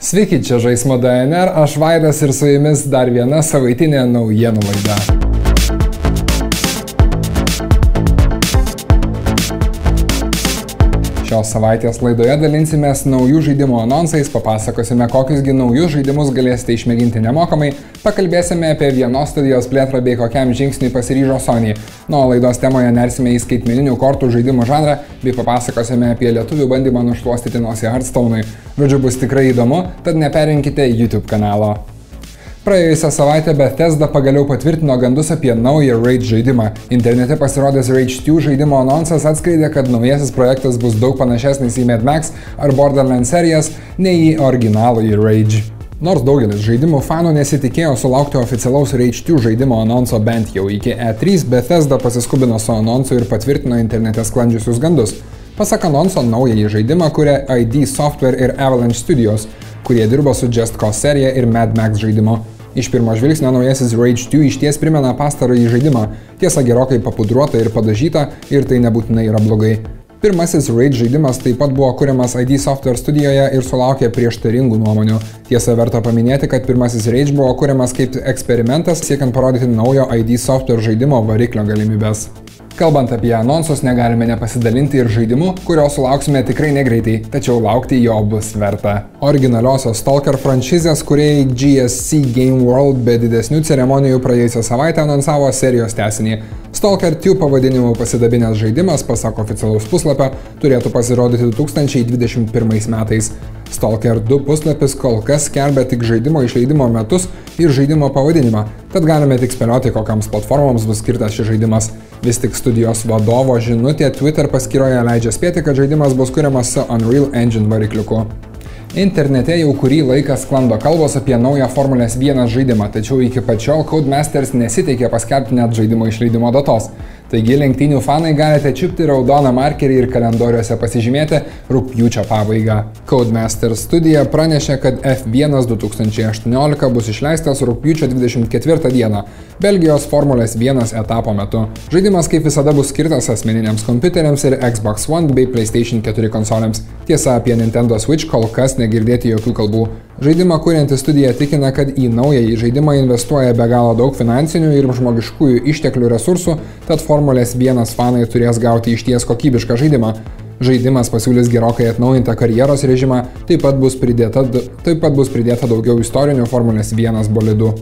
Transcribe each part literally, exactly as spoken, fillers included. Sveiki, čia Žaismo D N R, aš Vaidas ir su jumis dar viena savaitinė naujienų laida. Šios savaitės laidoje dalinsimės naujų žaidimų anonsais, papasakosime, kokiusgi naujus žaidimus galėsite išmėginti nemokamai, pakalbėsime apie vienos studijos plėtrą bei kokiam žingsniui pasiryžo Sony. Nuo laidos temoje nersime į skaitmeninių kortų žaidimų žanrą bei papasakosime apie lietuvių bandymą nušluostyti nosį Hearthstone'ui. Žodžiu, bus tikrai įdomu, tad neperinkite YouTube kanalo. Praėjusią savaitę Bethesda pagaliau patvirtino gandus apie naują Rage žaidimą. Internete pasirodęs Rage du žaidimo anonsas atskleidė, kad naujasis projektas bus daug panašesnis į Mad Max ar Borderlands serijas, nei į originalų į Rage. Nors daugelis žaidimų fanų nesitikėjo sulaukti oficialaus Rage du žaidimo anonso bent jau iki E trys, Bethesda pasiskubino su anonsu ir patvirtino internete sklandžiusius gandus. Pasak anonso, naująjį žaidimą kuria I D Software ir Avalanche Studios, kurie dirbo su Just Cause serija ir Mad Max žaidimo. Iš pirmo žvilgsnio naujasis Rage du išties primena pastarąjį žaidimą, tiesa gerokai papudruota ir padažyta, ir tai nebūtinai yra blogai. Pirmasis Rage žaidimas taip pat buvo kuriamas I D Software studijoje ir sulaukė prieštaringų nuomonių. Tiesa, verta paminėti, kad pirmasis Rage buvo kuriamas kaip eksperimentas, siekiant parodyti naujo I D Software žaidimo variklio galimybes. Kalbant apie anonsus, negalime nepasidalinti ir žaidimu, kurio sulauksime tikrai negreitai, tačiau laukti jo bus verta. Originaliosios Stalker franšizės kūrėjai G S C Game World be didesnių ceremonijų praėjusią savaitę anonsavo serijos tęsinį. Stalker du pavadinimu pasidabinęs žaidimas, pasak oficialaus puslapio, turėtų pasirodyti du tūkstančiai dvidešimt pirmais metais. Stalker du puslapis kol kas skelbia tik žaidimo išleidimo metus ir žaidimo pavadinimą, tad galime tik spėlioti, kokiams platformoms bus skirtas šis žaidimas. Vis tik studijos vadovo žinutė Twitter paskyroje leidžia spėti, kad žaidimas bus kuriamas su Unreal Engine varikliuku. Internete jau kurį laiką sklando kalbos apie naują Formulės vienas žaidimą, tačiau iki pačiol Codemasters nesiteikė paskelbti net žaidimo išleidimo datos. Taigi lenktynių fanai galite čiupti raudoną markerį ir kalendoriuose pasižymėti rugpjūčio pabaigą. Codemasters studija pranešė, kad F vienas du tūkstančiai aštuoniolika bus išleistas rugpjūčio dvidešimt ketvirtą dieną, Belgijos Formulės vienas etapo metu. Žaidimas kaip visada bus skirtas asmeniniams kompiuteriams ir Xbox one bei PlayStation keturi konsolėms. Tiesa, apie Nintendo Switch kol kas negirdėti jokių kalbų. Žaidimą kurianti studija tikina, kad į naująjį žaidimą investuoja be galo daug finansinių ir žmogiškųjų išteklių resursų, tad Formulės vienas fanai turės gauti išties kokybišką žaidimą. Žaidimas pasiūlys gerokai atnaujintą karjeros režimą, taip pat bus pridėta, taip pat bus pridėta daugiau istorinių Formulės vienas bolidų.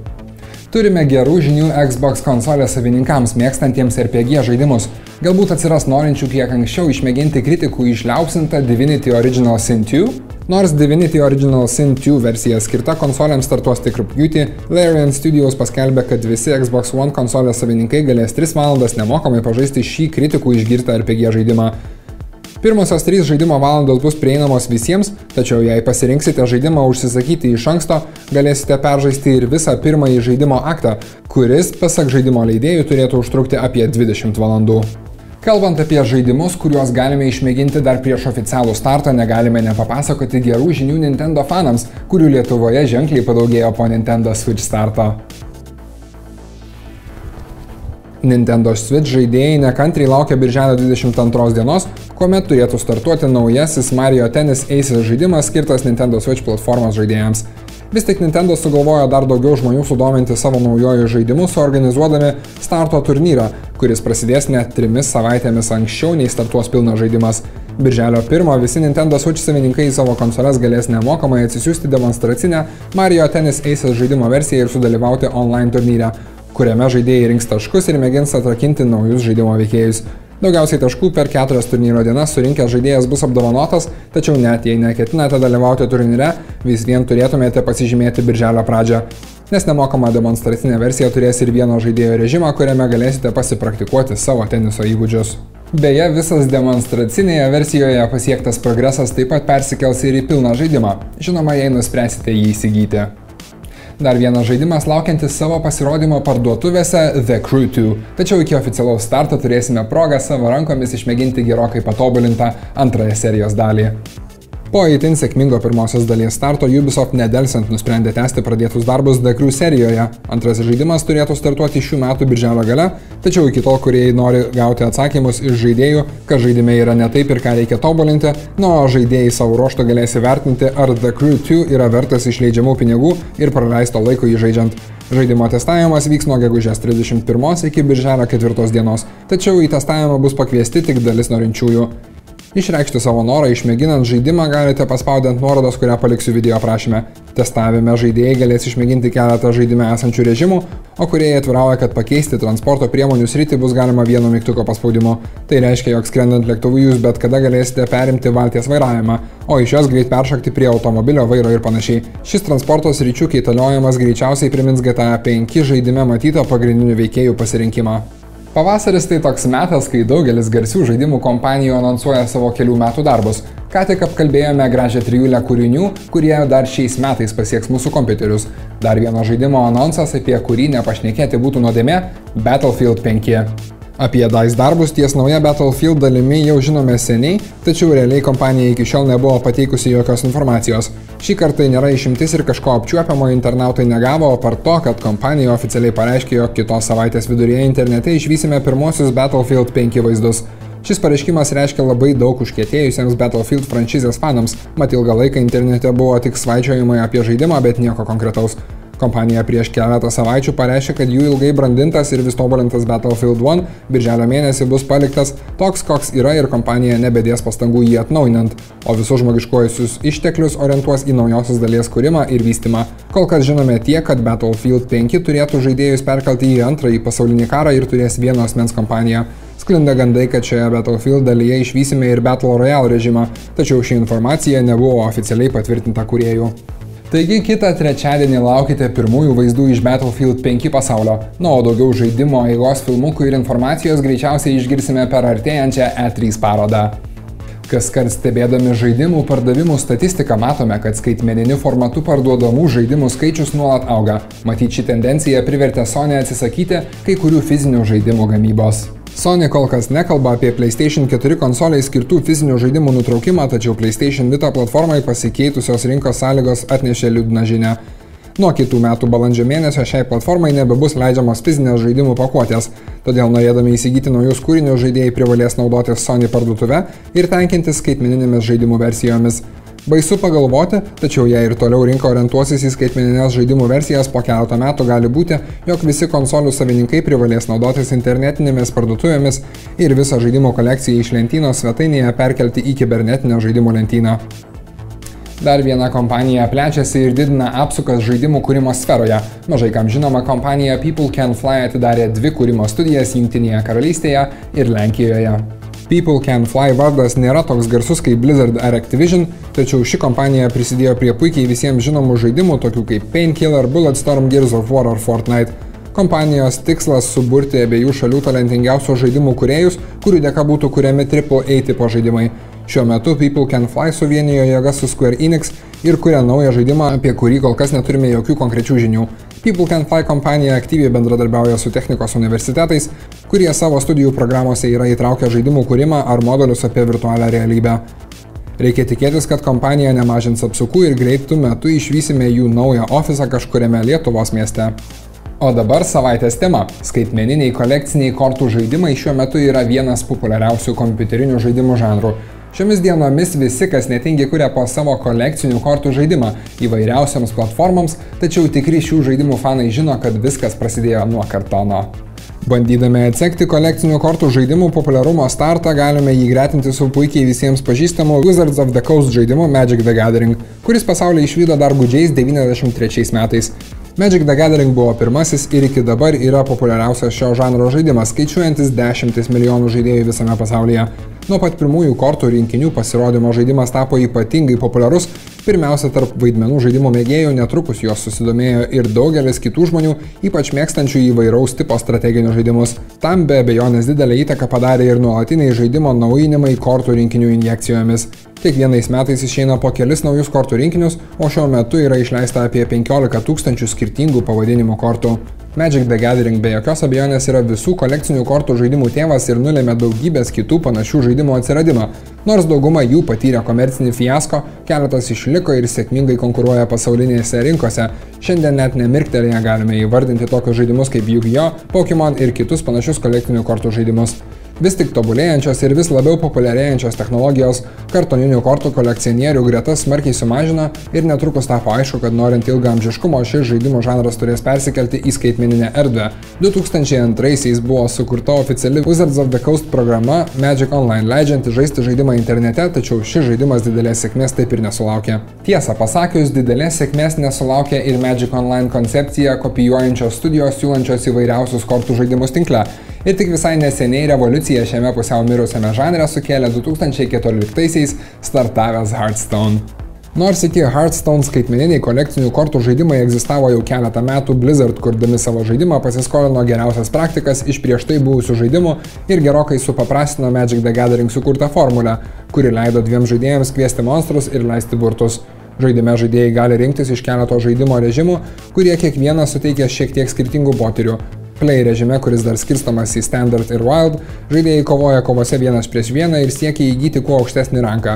Turime gerų žinių Xbox konsolės savininkams mėgstantiems R P G žaidimus. Galbūt atsiras norinčių kiek anksčiau išmėginti kritikų išliaupsintą Divinity Original Sin two? Nors Divinity Original Sin two versija skirta konsolėms startuos tik rugpjūtį, Larian Studios paskelbė, kad visi Xbox one konsolės savininkai galės tris valandas nemokamai pažaisti šį kritikų išgirtą R P G žaidimą. Pirmosios trys žaidimo valandos bus prieinamos visiems, tačiau jei pasirinksite žaidimą užsisakyti iš anksto, galėsite peržaisti ir visą pirmąjį žaidimo aktą, kuris, pasak žaidimo leidėjų, turėtų užtrukti apie dvidešimt valandų. Kalbant apie žaidimus, kuriuos galime išmėginti dar prieš oficialų startą, negalime nepapasakoti gerų žinių Nintendo fanams, kurių Lietuvoje ženkliai padaugėjo po Nintendo Switch starto. Nintendo Switch žaidėjai nekantriai laukia birželio dvidešimt antros dienos, kuomet turėtų startuoti naujasis Mario Tennis Aces žaidimas skirtas Nintendo Switch platformos žaidėjams. Vis tik Nintendo sugalvojo dar daugiau žmonių sudominti savo naujojo žaidimu, suorganizuodami starto turnyrą, kuris prasidės net trimis savaitėmis anksčiau nei startuos pilnas žaidimas. Birželio pirmą visi Nintendo Switch savininkai į savo konsoles galės nemokamai atsisiųsti demonstracinę Mario Tennis Aces žaidimo versiją ir sudalyvauti online turnyre, kuriame žaidėjai rinks taškus ir mėgins atrakinti naujus žaidimo veikėjus. Daugiausiai taškų per keturias turnyro dienas surinkęs žaidėjas bus apdovanotas, tačiau net jei neketinate dalyvauti turnyre, vis vien turėtumėte pasižymėti birželio pradžią, nes nemokama demonstracinė versija turės ir vieno žaidėjo režimą, kuriame galėsite pasipraktikuoti savo teniso įgūdžius. Beje, visas demonstracinėje versijoje pasiektas progresas taip pat persikels ir į pilną žaidimą, žinoma, jei nuspręsite jį įsigyti. Dar vienas žaidimas laukiantis savo pasirodymo parduotuvėse The Crew two, tačiau iki oficialaus starto turėsime progą savo rankomis išmėginti gerokai patobulintą antrąją serijos dalį. Po itin sėkmingo pirmosios dalies starto Ubisoft nedelsiant nusprendė tęsti pradėtus darbus The Crew serijoje. Antrasis žaidimas turėtų startuoti šių metų birželio gale, tačiau iki tol kūrėjai nori gauti atsakymus iš žaidėjų, kad žaidime yra ne taip ir ką reikia tobulinti, nu o žaidėjai savo ruoštų galės įvertinti, ar The Crew du yra vertas išleidžiamų pinigų ir praleisto laiko jį žaidžiant. Žaidimo testavimas vyks nuo gegužės trisdešimt pirmos iki birželio ketvirtos dienos, tačiau į testavimą bus pakviesti tik dalis norinčiųjų. Išreikšti savo norą išmėginant žaidimą galite paspaudant nuorodos, kurią paliksiu video aprašyme. Testavime žaidėjai galės išmėginti keletą žaidime esančių režimų, o kūrėjai atvirauja, kad pakeisti transporto priemonių sritį bus galima vieno mygtuko paspaudimu. Tai reiškia, jog skrendant lėktuvu jūs bet kada galėsite perimti valties vairavimą, o iš jos greit peršokti prie automobilio, vairo ir panašiai. Šis transporto sričių keitaliojimas greičiausiai primins G T A penki žaidime matyto pagrindinių veikėjų pasirinkimą. Pavasaris tai toks metas, kai daugelis garsių žaidimų kompanijų anonsuoja savo kelių metų darbus. Ką tik apkalbėjome gražią trijulę kūrinių, kurie dar šiais metais pasieks mūsų kompiuterius. Dar vieno žaidimo anonsas, apie kurį nepašnekėti būtų nuodėmė – Battlefield penki. Apie D I C E darbus ties nauja Battlefield dalimi jau žinome seniai, tačiau realiai kompanija iki šiol nebuvo pateikusi jokios informacijos. Šį kartą tai nėra išimtis ir kažko apčiuopiamo internautai negavo, apart to, kad kompanija oficialiai pareiškė, jog kitos savaitės viduryje internete išvysime pirmosius Battlefield penki vaizdus. Šis pareiškimas reiškia labai daug užkietėjusiems Battlefield franšizės fanams, mat ilgą laiką internete buvo tik svaičiojimai apie žaidimą, bet nieko konkretaus. Kompanija prieš keletą savaičių pareiškė, kad jų ilgai brandintas ir vis tobulintas Battlefield vienas birželio mėnesį bus paliktas toks, koks yra, ir kompanija nebedės pastangų jį atnaujinant, o visus žmogiškuosius išteklius orientuos į naujosios dalies kūrimą ir vystymą. Kol kas žinome tiek, kad Battlefield penki turėtų žaidėjus perkelti į antrąjį pasaulinį karą ir turės vieno asmens kompaniją. Sklinda gandai, kad šioje Battlefield dalyje išvysime ir Battle Royale režimą, tačiau ši informacija nebuvo oficialiai patvirtinta kūrėjų. Taigi kitą trečiadienį laukite pirmųjų vaizdų iš Battlefield penki pasaulio, na, o daugiau žaidimo eigos filmukų ir informacijos greičiausiai išgirsime per artėjančią E trys parodą. Kaskart stebėdami žaidimų pardavimų statistiką matome, kad skaitmeniniu formatu parduodamų žaidimų skaičius nuolat auga. Matyt, ši tendencija privertė Sony atsisakyti kai kurių fizinių žaidimų gamybos. Sony kol kas nekalba apie PlayStation keturi konsoliai skirtų fizinių žaidimų nutraukimą, tačiau PlayStation Vita platformai pasikeitusios rinkos sąlygos atnešė liūdną žinią. Nuo kitų metų balandžio mėnesio šiai platformai nebebus leidžiamos fizinės žaidimų pakuotės, todėl norėdami įsigyti naujus kūrinius žaidėjai privalės naudotis Sony parduotuve ir tenkintis skaitmeninėmis žaidimų versijomis. Baisu pagalvoti, tačiau jei ir toliau rinka orientuosis į skaitmeninės žaidimų versijas, po keletą metų gali būti, jog visi konsolių savininkai privalės naudotis internetinėmis parduotuvėmis ir visą žaidimų kolekciją iš lentynos svetainėje perkelti į kibernetinę žaidimų lentyną. Dar viena kompanija plečiasi ir didina apsukas žaidimų kūrimo sferoje. Mažai kam žinoma, kompanija People Can Fly atidarė dvi kūrimo studijas Jungtinėje Karalystėje ir Lenkijoje. People Can Fly vardas nėra toks garsus kaip Blizzard ar Activision, tačiau ši kompanija prisidėjo prie puikiai visiems žinomų žaidimų, tokių kaip Painkiller, Bulletstorm, Gears of War ar Fortnite. Kompanijos tikslas suburti abiejų šalių talentingiausių žaidimų kūrėjus, kurių dėka būtų kuriami triple A tipo žaidimai. Šiuo metu People Can Fly suvienijo jėgas su Square Enix ir kuria naują žaidimą, apie kurį kol kas neturime jokių konkrečių žinių. People Can Fly kompanija aktyviai bendradarbiauja su technikos universitetais, kurie savo studijų programuose yra įtraukę žaidimų kūrimą ar modelius apie virtualią realybę. Reikia tikėtis, kad kompanija nemažins apsukų ir greitų metų išvysime jų naują ofisą kažkuriame Lietuvos mieste. O dabar savaitės tema. Skaitmeniniai kolekciniai kortų žaidimai šiuo metu yra vienas populiariausių kompiuterinių žaidimų žanrų. Šiomis dienomis visi, kas netingi, kuria po savo kolekcinių kortų žaidimą įvairiausiams platformoms, tačiau tikri šių žaidimų fanai žino, kad viskas prasidėjo nuo kartono. Bandydami atsekti kolekcinių kortų žaidimų populiarumo startą, galime jį gretinti su puikiai visiems pažįstamu Wizards of the Coast žaidimu Magic the Gathering, kuris pasaulį išvydo dar gūdžiais devyniasdešimt trečiais metais. Magic the Gathering buvo pirmasis ir iki dabar yra populiariausias šio žanro žaidimas, skaičiuojantis dešimtis milijonų žaidėjų visame pasaulyje. Nuo pat pirmųjų kortų rinkinių pasirodymo žaidimas tapo ypatingai populiarus, pirmiausia tarp vaidmenų žaidimo mėgėjų, netrukus jos susidomėjo ir daugelis kitų žmonių, ypač mėgstančių įvairaus tipo strateginių žaidimus. Tam be abejonės didelę įtaką padarė ir nuolatiniai žaidimo naujinimai kortų rinkinių injekcijomis. Kiekvienais metais išeina po kelis naujus kortų rinkinius, o šiuo metu yra išleista apie penkiolika tūkstančių skirtingų pavadinimų kortų. Magic the Gathering be jokios abejonės yra visų kolekcinių kortų žaidimų tėvas ir nulėmė daugybės kitų panašių žaidimų atsiradimą. Nors dauguma jų patyrė komercinį fiasko, keletas išliko ir sėkmingai konkuruoja pasaulinėse rinkose. Šiandien net nemirktelėje galime įvardinti tokius žaidimus kaip Yu-Gi-Oh, Pokemon ir kitus panašius kolekcinių kortų žaidimus. Vis tik tobulėjančios ir vis labiau populiarėjančios technologijos kartoninių kortų kolekcionierių gretas smarkiai sumažina ir netrukus tapo aišku, kad norint ilgaamžiškumo šis žaidimo žanras turės persikelti į skaitmeninę erdvę. du tūkstančiai antraisiais buvo sukurta oficiali Wizards of the Coast programa Magic Online leidžianti žaisti žaidimą internete, tačiau šis žaidimas didelės sėkmės taip ir nesulaukė. Tiesą pasakius, didelės sėkmės nesulaukė ir Magic Online koncepcija kopijuojančios studijos siūlančios įvairiausius kortų žaidimus tinkle. Ir tik visai neseniai revoliucija šiame pusiau mirusiame žanre sukėlė du tūkstančiai keturioliktaisiais startavęs Hearthstone. Nors iki Hearthstone skaitmeniniai kolekcinių kortų žaidimai egzistavo jau keletą metų, Blizzard, kurdami savo žaidimą, pasiskolino geriausias praktikas iš prieš tai buvusių žaidimų ir gerokai supaprastino Magic the Gathering sukurtą formulę, kuri leido dviem žaidėjams kviesti monstrus ir leisti burtus. Žaidime žaidėjai gali rinktis iš keleto žaidimo režimų, kurie kiekvienas suteikia šiek tiek skirtingų potyrių. Play režime, kuris dar skirstomas į Standard ir Wild, žaidėjai kovoja kovose vienas prieš vieną ir siekia įgyti kuo aukštesnį ranką.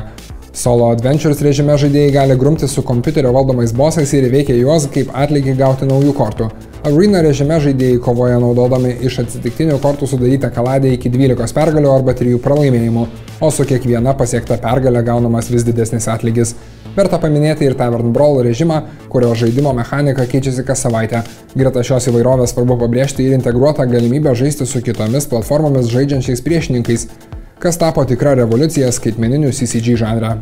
Solo Adventures režime žaidėjai gali grumti su kompiuterio valdomais bossais ir įveikia juos kaip atlygį gauti naujų kortų. Arena režime žaidėjai kovoja naudodami iš atsitiktinių kortų sudarytą kaladę iki dvylikos pergalių arba trijų pralaimėjimų, o su kiekviena pasiekta pergalė gaunamas vis didesnis atlygis. Verta paminėti ir Tavern Brawl režimą, kurio žaidimo mechanika keičiasi kas savaitę. Greta šios įvairovės svarbu pabrėžti ir integruotą galimybę žaisti su kitomis platformomis žaidžiančiais priešininkais, kas tapo tikra revoliucija skaitmeninių C C G žanre.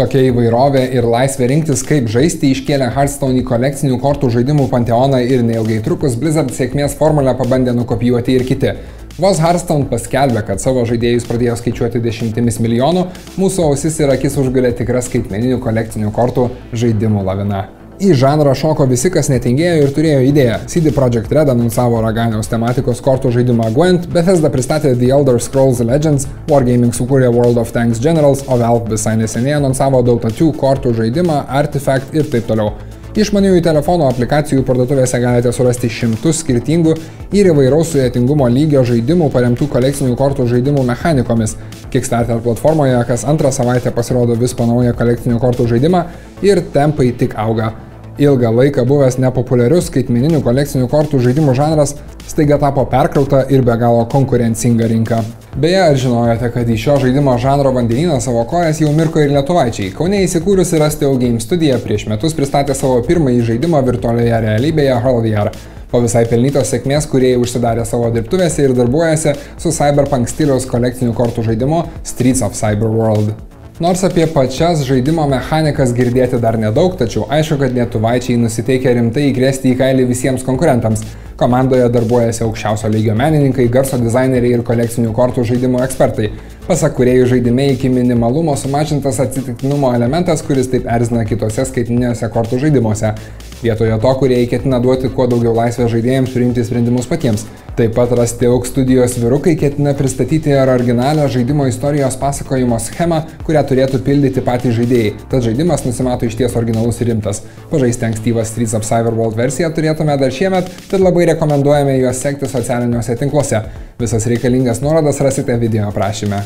Tokia įvairovė ir laisvė rinktis kaip žaisti iškėlė Hearthstone į kolekcinių kortų žaidimų panteoną ir neilgai trukus Blizzard sėkmės formulę pabandė nukopijuoti ir kiti. Vos Hearthstone paskelbė, kad savo žaidėjus pradėjo skaičiuoti dešimtimis milijonų, mūsų ausis ir akis užgalė tikrą skaitmeninių kolekcinių kortų žaidimų laviną. Į žanrą šoko visi, kas netingėjo ir turėjo idėją. C D Projekt Red anonsavo raganiaus tematikos kortų žaidimą Gwent, Bethesda pristatė The Elder Scrolls Legends, Wargaming sukūrė World of Tanks Generals, o Valve visai neseniai anonsavo Dota du kortų žaidimą, Artifact ir taip toliau. Išmaniųjų telefonų aplikacijų parduotuvėse galite surasti šimtus skirtingų ir įvairaus sudėtingumo lygio žaidimų paremtų kolekcinių kortų žaidimų mechanikomis. Kickstarter platformoje kas antrą savaitę pasirodo vis po naują kolekcinių kortų žaidimą ir tempai tik auga. Ilgą laiką buvęs nepopuliarius skaitmeninių kolekcinių kortų žaidimų žanras staiga tapo perkrauta ir be galo konkurencinga rinka. Beje, ar žinojote, kad į šio žaidimo žanro vandenyną savo kojas jau mirko ir lietuvaičiai? Kaune įsikūrusi Rasteo Game studija prieš metus pristatė savo pirmąjį žaidimą virtualioje realybėje HoloVR. Po visai pelnytos sėkmės, kurie užsidarė savo dirbtuvėse ir darbuojasi su Cyberpunk stiliaus kolekcinių kortų žaidimo Streets of Cyberworld. Nors apie pačias žaidimo mechanikas girdėti dar nedaug, tačiau aišku, kad lietuvaičiai nusiteikia rimtai įkrėsti į kailį visiems konkurentams. Komandoje darbuojasi aukščiausio lygio menininkai, garso dizaineriai ir kolekcinių kortų žaidimų ekspertai. Pasak kūrėjų žaidime iki minimalumo sumažintas atsitiktinumo elementas, kuris taip erzina kitose skaitmeniniuose kortų žaidimuose. Vietoje to, kūrėjai ketina duoti kuo daugiau laisvės žaidėjams priimti sprendimus patiems. Taip pat Rasteo studijos vyrukai ketina pristatyti ir originalią žaidimo istorijos pasakojimo schemą, kurią turėtų pildyti patys žaidėjai. Tad žaidimas nusimato išties originalus ir rimtas. Pažaisti ankstyvą Streets of Cyberworld versiją turėtume dar šiemet, tad labai rekomenduojame juos sekti socialiniuose tinkluose. Visas reikalingas nuorodas rasite video aprašyme.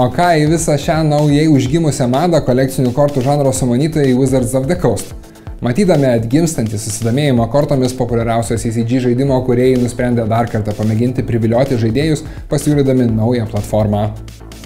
O ką į visą šią naujai užgimusią madą kolekcinių kortų žanro sumanytojai Wizards of the Coast? Matydami atgimstantį susidomėjimą kortomis populiariausios C C G žaidimo kūrėjai nusprendė dar kartą pamėginti privilioti žaidėjus pasiūlydami naują platformą.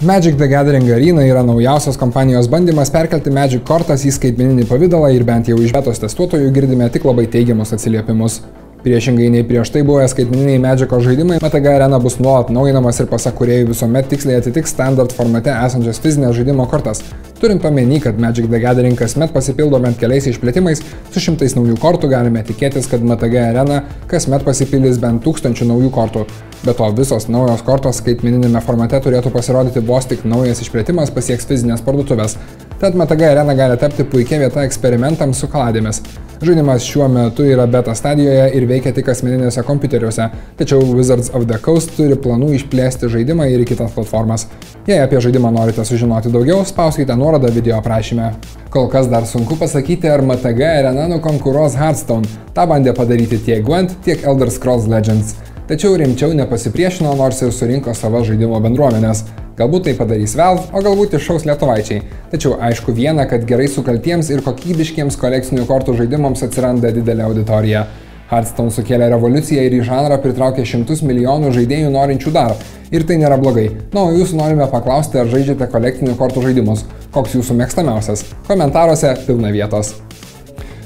Magic the Gathering Arena yra naujausios kompanijos bandymas perkelti Magic kortas į skaitmeninį pavidalą ir bent jau iš betos testuotojų girdime tik labai teigiamus atsiliepimus. Priešingai nei prieš tai buvę skaitmeniniai Magic'o žaidimai, M T G Arena bus nuolat naujinamas ir pasak kūrėjų visuomet tiksliai atitiks standard formate esančias fizinės žaidimo kortas. Turint omeny, kad Magic the Gathering kasmet pasipildo bent keliais išplėtimais, su šimtais naujų kortų galime tikėtis, kad M T G Arena kasmet pasipildys bent tūkstančių naujų kortų. Be to, visos naujos kortos skaitmeninėme formate turėtų pasirodyti vos tik naujas išplėtimas pasieks fizinės parduotuvės. Tad M T G Arena gali tapti puikia vieta eksperimentams su kaladėmis. Žaidimas šiuo metu yra beta stadijoje ir veikia tik asmeniniuose kompiuteriuose, tačiau Wizards of the Coast turi planų išplėsti žaidimą ir į kitas platformas. Jei apie žaidimą norite sužinoti daugiau, spauskite nuorodą video aprašyme. Kol kas dar sunku pasakyti, ar M T G Arena nukonkuruos Hearthstone. Ta bandė padaryti tiek Gwent, tiek Elder Scrolls Legends. Tačiau rimčiau nepasipriešino, nors ir surinko savo žaidimo bendruomenės. Galbūt tai padarys Valve, o galbūt iššaus lietuvaičiai. Tačiau aišku viena, kad gerai sukaltiems ir kokybiškiems kolekcinių kortų žaidimams atsiranda didelė auditorija. Hearthstone sukėlė revoliuciją ir į žanrą pritraukė šimtus milijonų žaidėjų norinčių dar. Ir tai nėra blogai. Na, o jūsų norime paklausti, ar žaidžiate kolekcinių kortų žaidimus. Koks jūsų mėgstamiausias? Komentaruose pilna vietos.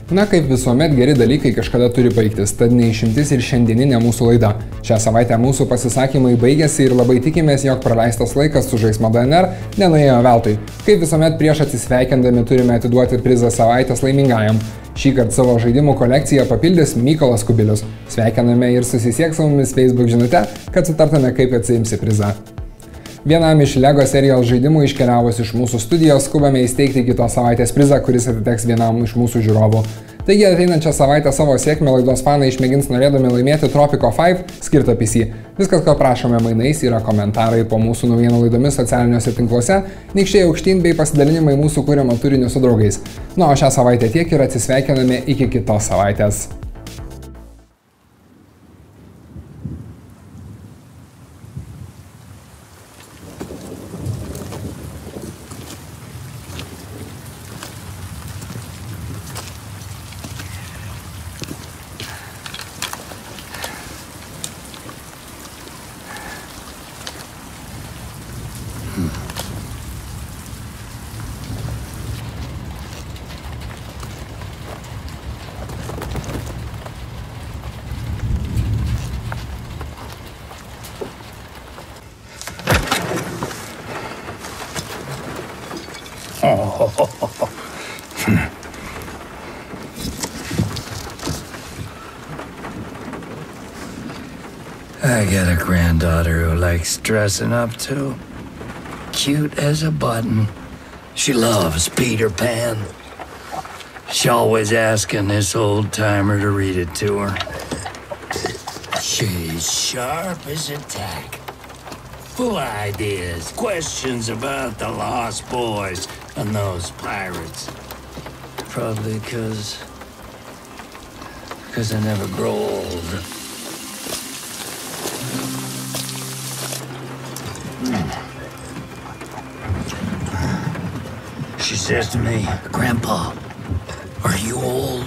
Na, kaip visuomet, geri dalykai kažkada turi baigtis, tad neišimtis ir šiandieninė mūsų laida. Šią savaitę mūsų pasisakymai baigėsi ir labai tikimės, jog praleistas laikas su Žaismo D N R nenuėjo veltui. Kaip visuomet, prieš atsisveikindami turime atiduoti prizą savaitės laimingajam. Šį kartą savo žaidimų kolekciją papildys Mykolas Kubilius. Sveikiname ir susisieks su mumis Facebook žinute, kad sutartame, kaip atsiimsi prizą. Vienam iš LEGO serijos žaidimų iškeliavus iš mūsų studijos skubame įsteigti kitos savaitės prizą, kuris atiteks vienam iš mūsų žiūrovų. Taigi ateinančią savaitę savo sėkmę laidos fanai išmėgins norėdami laimėti Tropico penki skirtą P C. Viskas, ko prašome mainais, yra komentarai po mūsų naujienų laidomis socialiniuose tinkluose, nykščiai aukštyn bei pasidalinimai mūsų kuriamo turiniu su draugais. Na, o šią savaitę tiek ir atsisveikiname iki kitos savaitės. I got a granddaughter who likes dressing up too. Cute as a button. She loves Peter Pan. She's always asking this old-timer to read it to her. She's sharp as a tack. Full ideas, questions about the Lost Boys and those pirates. Probably because... because I never grow old. She says to me, Grandpa, are you old?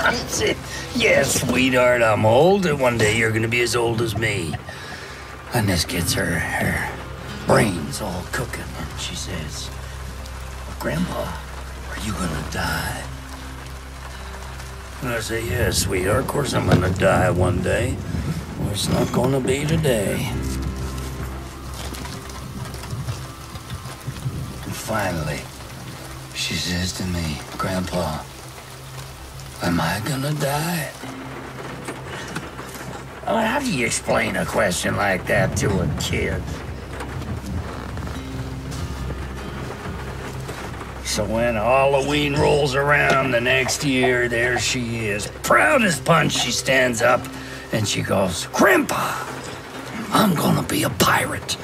I said, yes, sweetheart, I'm old, and one day you're gonna be as old as me. And this gets her, her brains all cooking, and she says, Grandpa, are you gonna die? And I say, yes, sweetheart, of course I'm gonna die one day. Well, it's not gonna be today. Finally, she says to me, Grandpa, am I gonna die? Well, how do you explain a question like that to a kid? So when Halloween rolls around the next year, there she is, proud as punch, she stands up and she goes, Grandpa, I'm gonna be a pirate.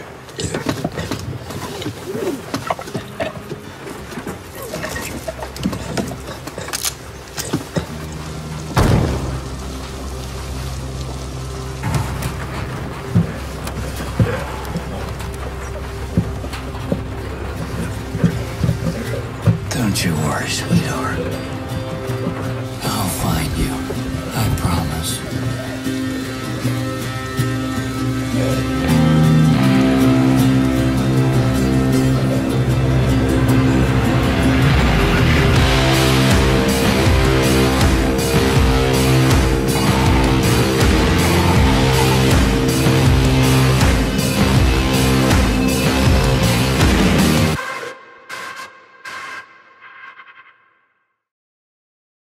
Don't you worry, sweetie.